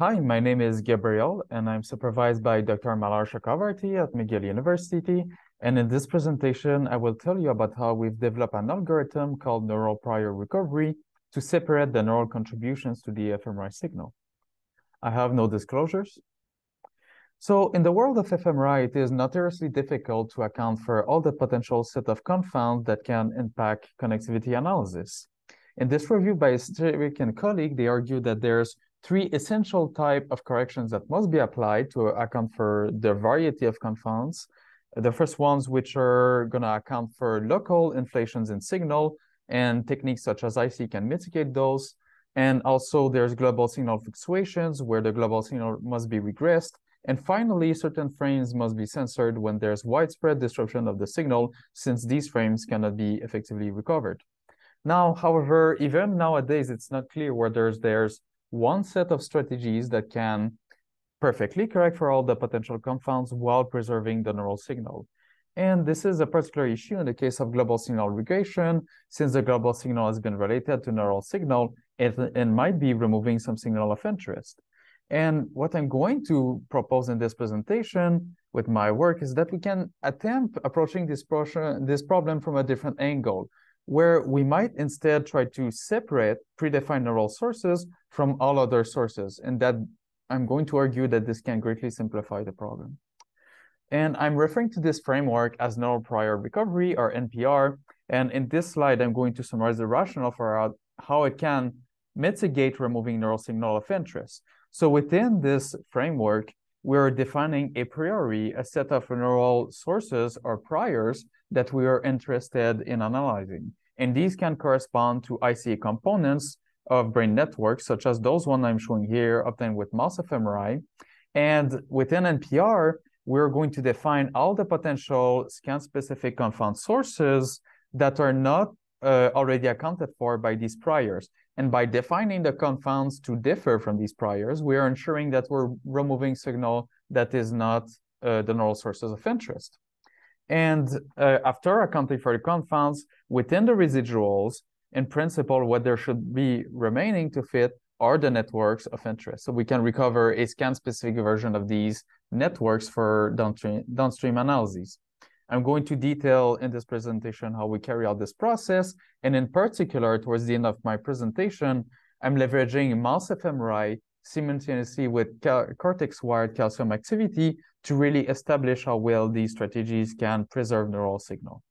Hi, my name is Gabriel, and I'm supervised by Dr. Malar Shakavarty at McGill University. And in this presentation, I will tell you about how we've developed an algorithm called Neural Prior Recovery to separate the neural contributions to the fMRI signal. I have no disclosures. So in the world of fMRI, it is notoriously difficult to account for all the potential set of confounds that can impact connectivity analysis. In this review by Srikanth and colleague, they argue that there's three essential types of corrections that must be applied to account for the variety of confounds. The first ones, which are going to account for local inflations in signal, and techniques such as ICA can mitigate those. And also there's global signal fluctuations, where the global signal must be regressed. And finally, certain frames must be censored when there's widespread disruption of the signal, since these frames cannot be effectively recovered. Now, however, even nowadays, it's not clear whether there's one set of strategies that can perfectly correct for all the potential confounds while preserving the neural signal. And this is a particular issue in the case of global signal regression. Since the global signal has been related to neural signal, it might be removing some signal of interest. And what I'm going to propose in this presentation with my work is that we can attempt approaching this problem from a different angle, where we might instead try to separate predefined neural sources from all other sources. And that I'm going to argue that this can greatly simplify the problem. And I'm referring to this framework as Neural Prior Recovery, or NPR. And in this slide, I'm going to summarize the rationale for how it can mitigate removing neural signal of interest. So within this framework, we're defining a priori a set of neural sources or priors that we are interested in analyzing. And these can correspond to ICA components of brain networks, such as those one I'm showing here, obtained with MOSFMRI. And within NPR, we're going to define all the potential scan-specific confound sources that are not already accounted for by these priors. And by defining the confounds to differ from these priors, we are ensuring that we're removing signal that is not the neural sources of interest. And after accounting for the confounds, within the residuals, in principle, what there should be remaining to fit are the networks of interest. So we can recover a scan-specific version of these networks for downstream analyses. I'm going to detail in this presentation how we carry out this process. And in particular, towards the end of my presentation, I'm leveraging MOSFMRI simultaneously with cortex-wired calcium activity to really establish how well these strategies can preserve neural signal.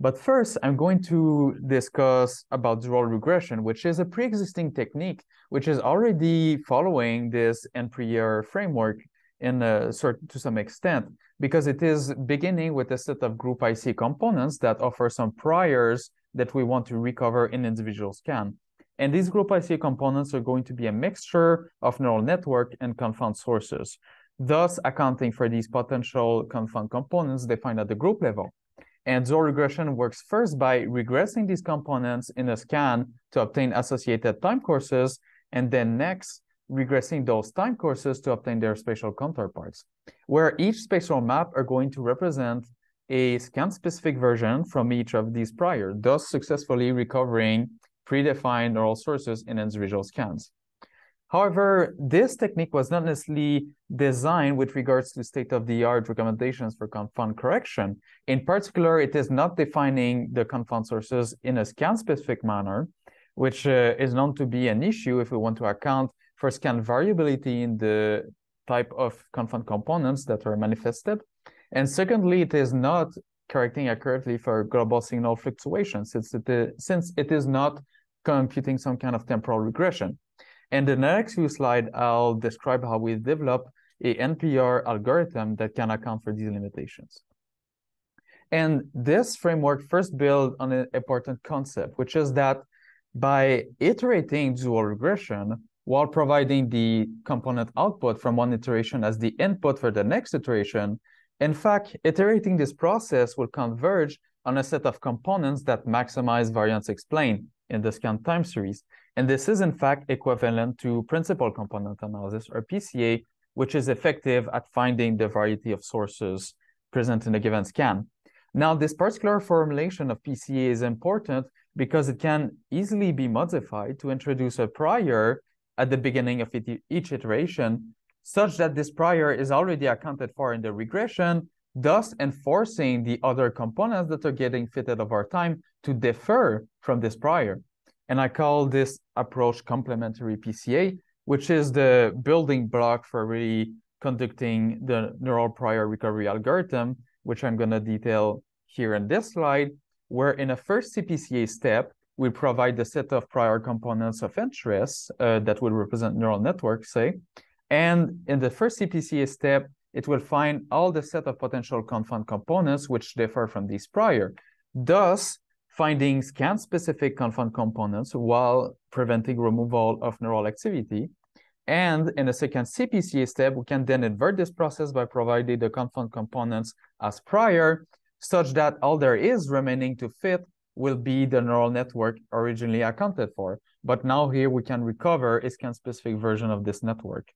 But first, I'm going to discuss about dual regression, which is a pre-existing technique, which is already following this NPR framework in to some extent, because it is beginning with a set of group IC components that offer some priors that we want to recover in individual scan. And these group IC components are going to be a mixture of neural network and confound sources, thus accounting for these potential confound components defined at the group level. And dual regression works first by regressing these components in a scan to obtain associated time courses, and then next, regressing those time courses to obtain their spatial counterparts, where each spatial map are going to represent a scan-specific version from each of these prior, thus successfully recovering predefined neural sources in individual scans. However, this technique was not necessarily designed with regards to state-of-the-art recommendations for confound correction. In particular, it is not defining the confound sources in a scan-specific manner, which is known to be an issue if we want to account for scan variability in the type of confound components that are manifested. And secondly, it is not correcting accurately for global signal fluctuations, since it is not computing some kind of temporal regression. In the next few slides, I'll describe how we develop a NPR algorithm that can account for these limitations. And this framework first builds on an important concept, which is that by iterating dual regression while providing the component output from one iteration as the input for the next iteration, in fact, iterating this process will converge on a set of components that maximize variance explained in the scan time series. And this is, in fact, equivalent to principal component analysis, or PCA, which is effective at finding the variety of sources present in a given scan. Now, this particular formulation of PCA is important because it can easily be modified to introduce a prior at the beginning of each iteration, such that this prior is already accounted for in the regression, thus enforcing the other components that are getting fitted over time to differ from this prior. And I call this approach complementary PCA, which is the building block for really conducting the neural prior recovery algorithm, which I'm going to detail here in this slide, where in a first CPCA step, we provide the set of prior components of interest that will represent neural networks, say. And in the first CPCA step, it will find all the set of potential confound components which differ from these prior, thus finding scan-specific confound components while preventing removal of neural activity. And in the second CPCA step, we can then invert this process by providing the confound components as prior, such that all there is remaining to fit will be the neural network originally accounted for. But now here we can recover a scan-specific version of this network.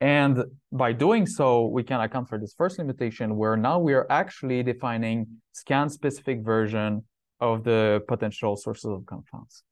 And by doing so, we can account for this first limitation, where now we are actually defining scan-specific version of the potential sources of confounds.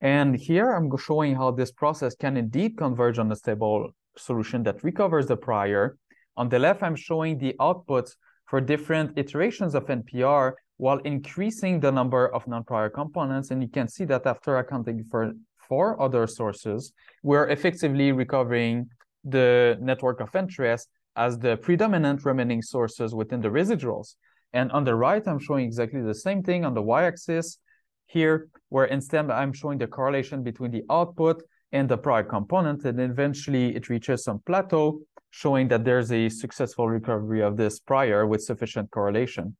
And here I'm showing how this process can indeed converge on a stable solution that recovers the prior. On the left, I'm showing the outputs for different iterations of NPR while increasing the number of non-prior components. And you can see that after accounting for four other sources, we're effectively recovering the network of interest as the predominant remaining sources within the residuals. And on the right, I'm showing exactly the same thing on the y-axis here, where instead I'm showing the correlation between the output and the prior component, and eventually it reaches some plateau, showing that there's a successful recovery of this prior with sufficient correlation.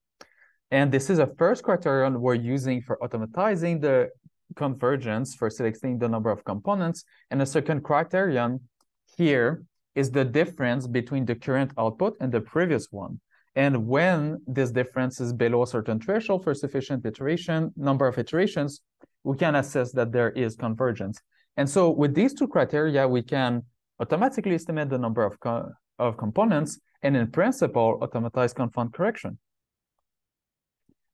And this is a first criterion we're using for automatizing the convergence for selecting the number of components. And a second criterion here is the difference between the current output and the previous one. And when this difference is below a certain threshold for sufficient iteration, number of iterations, we can assess that there is convergence. And so with these two criteria, we can automatically estimate the number of components and in principle, automatize confound correction.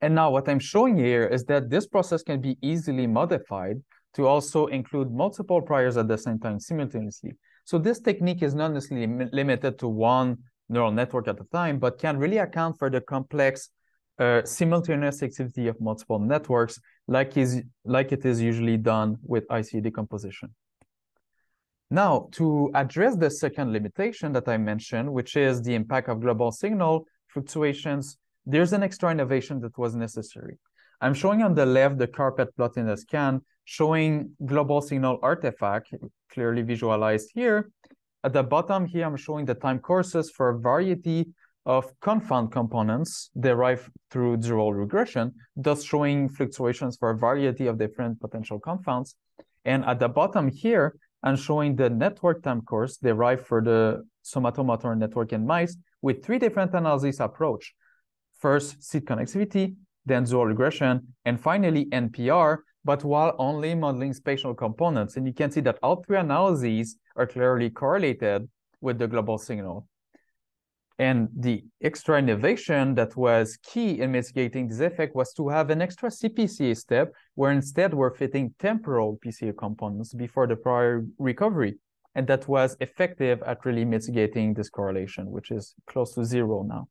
And now what I'm showing here is that this process can be easily modified to also include multiple priors at the same time simultaneously. So this technique is not necessarily limited to one neural network at a time, but can really account for the complex simultaneous activity of multiple networks like it is usually done with ICA decomposition. Now, to address the second limitation that I mentioned, which is the impact of global signal fluctuations, there's an extra innovation that was necessary. I'm showing on the left the carpet plot in the scan, showing global signal artifact, clearly visualized here. At the bottom here, I'm showing the time courses for a variety of confound components derived through dual regression, thus showing fluctuations for a variety of different potential confounds. And at the bottom here, I'm showing the network time course derived for the somatomotor network in mice with three different analysis approach. First, seed connectivity, then dual regression, and finally NPR, but while only modeling spatial components. And you can see that all three analyses are clearly correlated with the global signal. And the extra innovation that was key in mitigating this effect was to have an extra CPCA step, where instead we're fitting temporal PCA components before the prior recovery. And that was effective at really mitigating this correlation, which is close to zero now.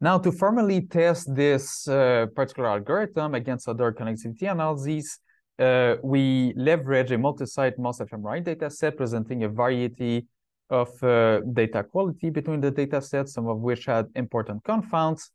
Now, to formally test this particular algorithm against other connectivity analyses, we leverage a multi-site MOSFMRI dataset presenting a variety of data quality between the datasets, some of which had important confounds.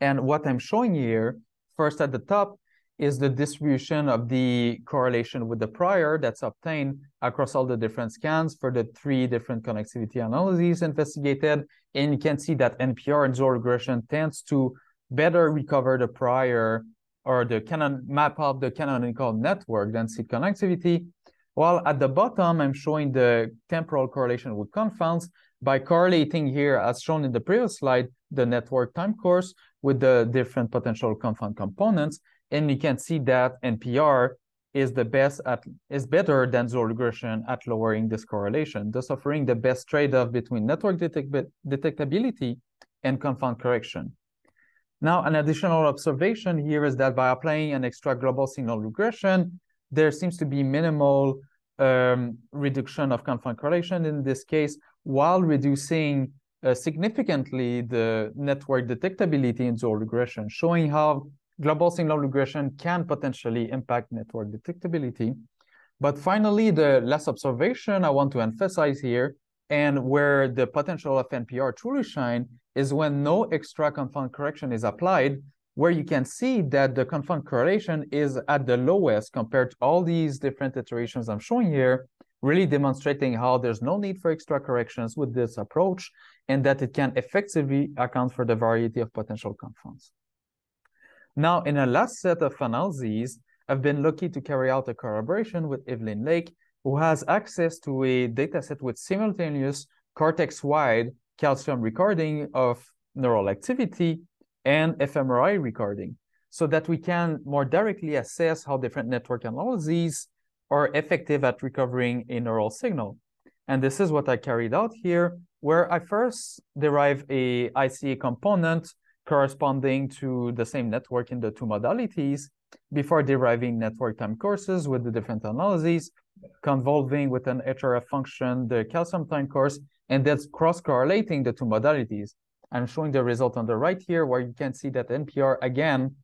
And what I'm showing here, first at the top, is the distribution of the correlation with the prior that's obtained across all the different scans for the three different connectivity analyses investigated. And you can see that NPR and dual regression tends to better recover the prior or the map out the canonical network than seed connectivity. While at the bottom, I'm showing the temporal correlation with confounds by correlating here, as shown in the previous slide, the network time course with the different potential confound components. And you can see that NPR is better than dual regression at lowering this correlation, thus offering the best trade-off between network detectability and confound correction. Now, an additional observation here is that by applying an extra global signal regression, there seems to be minimal reduction of confound correlation in this case, while reducing significantly the network detectability in dual regression, showing how global signal regression can potentially impact network detectability. But finally, the last observation I want to emphasize here, and where the potential of NPR truly shines, is when no extra confound correction is applied, where you can see that the confound correlation is at the lowest compared to all these different iterations I'm showing here, really demonstrating how there's no need for extra corrections with this approach, and that it can effectively account for the variety of potential confounds. Now, in a last set of analyses, I've been lucky to carry out a collaboration with Evelyn Lake, who has access to a dataset with simultaneous cortex-wide calcium recording of neural activity and fMRI recording, so that we can more directly assess how different network analyses are effective at recovering a neural signal. And this is what I carried out here, where I first derive a ICA component corresponding to the same network in the two modalities before deriving network time courses with the different analyses, convolving with an HRF function the calcium time course, and that's cross-correlating the two modalities. I'm showing the result on the right here, where you can see that NPR, again,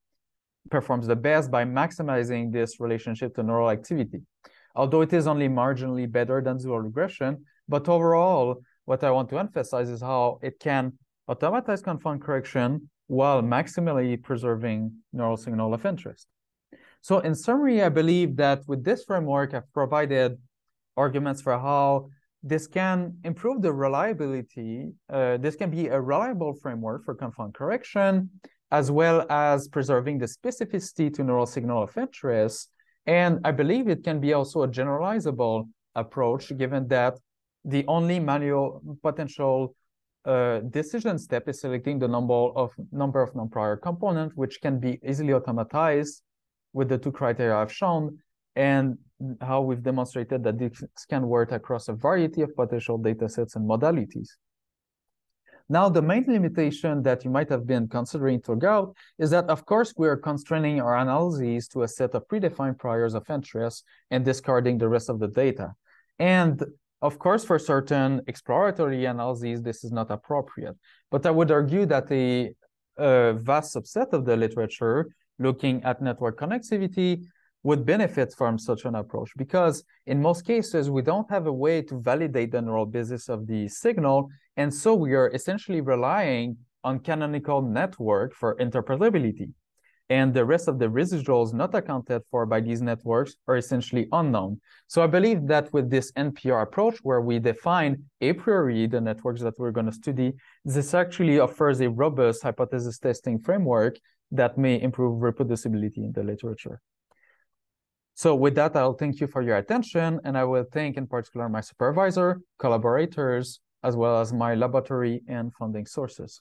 performs the best by maximizing this relationship to neural activity. Although it is only marginally better than dual regression, but overall, what I want to emphasize is how it can automatize confound correction while maximally preserving neural signal of interest. So in summary, I believe that with this framework, I've provided arguments for how this can improve the reliability. This can be a reliable framework for confound correction, as well as preserving the specificity to neural signal of interest. And I believe it can be also a generalizable approach, given that the only manual potential decision step is selecting the number of non-prior components, which can be easily automatized with the two criteria I've shown, and how we've demonstrated that this can work across a variety of potential datasets and modalities. Now, the main limitation that you might have been considering throughout is that, of course, we are constraining our analyses to a set of predefined priors of interest and discarding the rest of the data. And, of course, for certain exploratory analyses, this is not appropriate. But I would argue that a vast subset of the literature looking at network connectivity would benefit from such an approach, because in most cases, we don't have a way to validate the neural basis of the signal, and so we are essentially relying on canonical network for interpretability. And the rest of the residuals not accounted for by these networks are essentially unknown. So I believe that with this NPR approach, where we define a priori the networks that we're going to study, this actually offers a robust hypothesis testing framework that may improve reproducibility in the literature. So with that, I'll thank you for your attention, and I will thank in particular my supervisor, collaborators, as well as my laboratory and funding sources.